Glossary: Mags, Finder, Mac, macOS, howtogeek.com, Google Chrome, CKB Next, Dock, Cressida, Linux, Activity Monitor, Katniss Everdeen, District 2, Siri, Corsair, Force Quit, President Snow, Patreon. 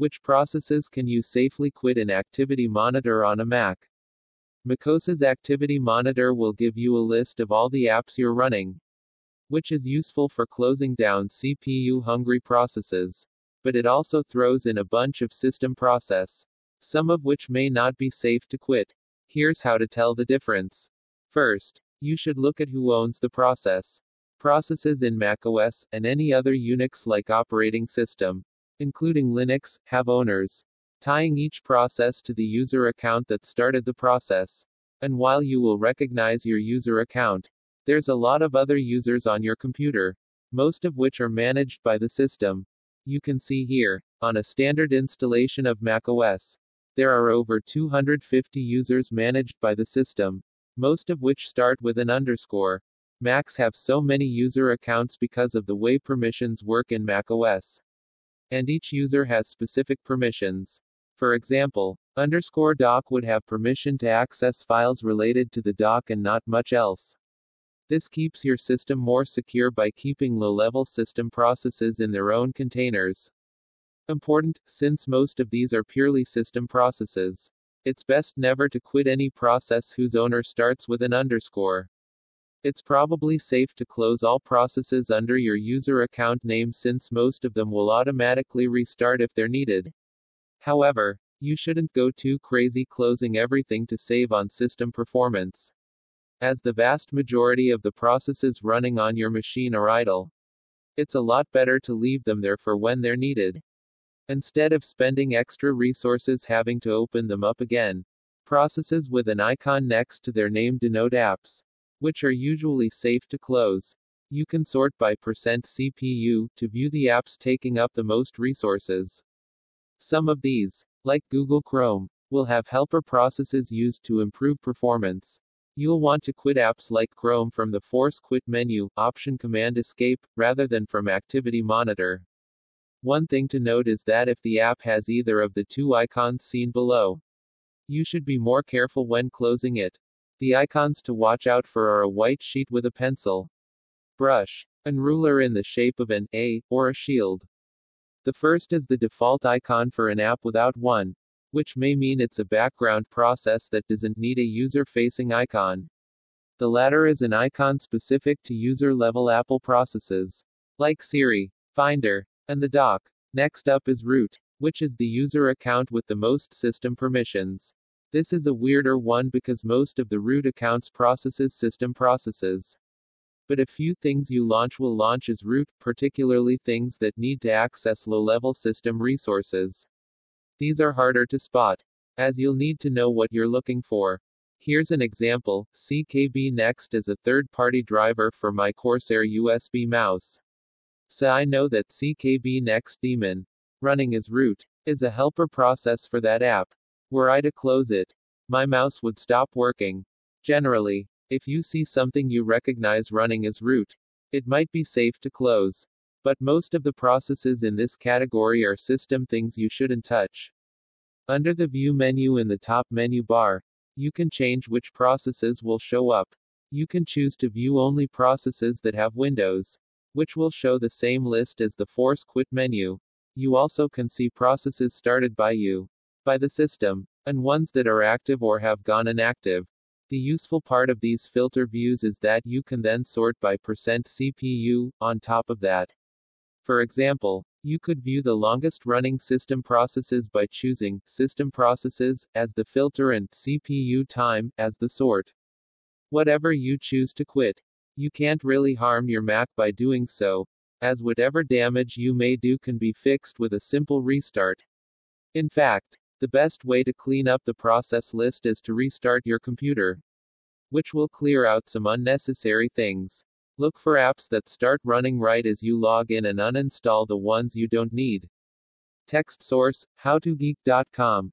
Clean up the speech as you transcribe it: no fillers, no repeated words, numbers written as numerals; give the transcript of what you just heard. Which processes can you safely quit an Activity Monitor on a Mac? macOS's Activity Monitor will give you a list of all the apps you're running, which is useful for closing down CPU-hungry processes. But it also throws in a bunch of system processes, some of which may not be safe to quit. Here's how to tell the difference. First, you should look at who owns the process. Processes in macOS, and any other Unix-like operating system, including Linux, have owners, tying each process to the user account that started the process. And while you will recognize your user account, there's a lot of other users on your computer, most of which are managed by the system. You can see here, on a standard installation of macOS, there are over 250 users managed by the system, most of which start with an underscore. Macs have so many user accounts because of the way permissions work in macOS, and each user has specific permissions. For example, underscore dock would have permission to access files related to the dock and not much else. This keeps your system more secure by keeping low-level system processes in their own containers. Important, since most of these are purely system processes, it's best never to quit any process whose owner starts with an underscore. It's probably safe to close all processes under your user account name since most of them will automatically restart if they're needed. However, you shouldn't go too crazy closing everything to save on system performance, as the vast majority of the processes running on your machine are idle. It's a lot better to leave them there for when they're needed, instead of spending extra resources having to open them up again. Processes with an icon next to their name denote apps, which are usually safe to close. You can sort by %CPU to view the apps taking up the most resources. Some of these, like Google Chrome, will have helper processes used to improve performance. You'll want to quit apps like Chrome from the Force Quit menu, Option Command Escape, rather than from Activity Monitor. One thing to note is that if the app has either of the two icons seen below, you should be more careful when closing it. The icons to watch out for are a white sheet with a pencil, brush, and ruler in the shape of an A or a shield. The first is the default icon for an app without one, which may mean it's a background process that doesn't need a user-facing icon. The latter is an icon specific to user-level Apple processes, like Siri, Finder, and the Dock. Next up is root, which is the user account with the most system permissions. This is a weirder one because most of the root accounts processes system processes. But a few things you launch will launch as root, particularly things that need to access low-level system resources. These are harder to spot, as you'll need to know what you're looking for. Here's an example. CKB Next is a third-party driver for my Corsair USB mouse, so I know that CKB Next daemon, running as root, is a helper process for that app. Were I to close it, my mouse would stop working. Generally, if you see something you recognize running as root, it might be safe to close. But most of the processes in this category are system things you shouldn't touch. Under the View menu in the top menu bar, you can change which processes will show up. You can choose to view only processes that have windows, which will show the same list as the Force Quit menu. You also can see processes started by you, by the system, and ones that are active or have gone inactive. The useful part of these filter views is that you can then sort by %CPU on top of that. For example, you could view the longest-running system processes by choosing System Processes as the filter and CPU time as the sort. Whatever you choose to quit, you can't really harm your Mac by doing so, as whatever damage you may do can be fixed with a simple restart. In fact, the best way to clean up the process list is to restart your computer, which will clear out some unnecessary things. Look for apps that start running right as you log in and uninstall the ones you don't need. Text source: howtogeek.com.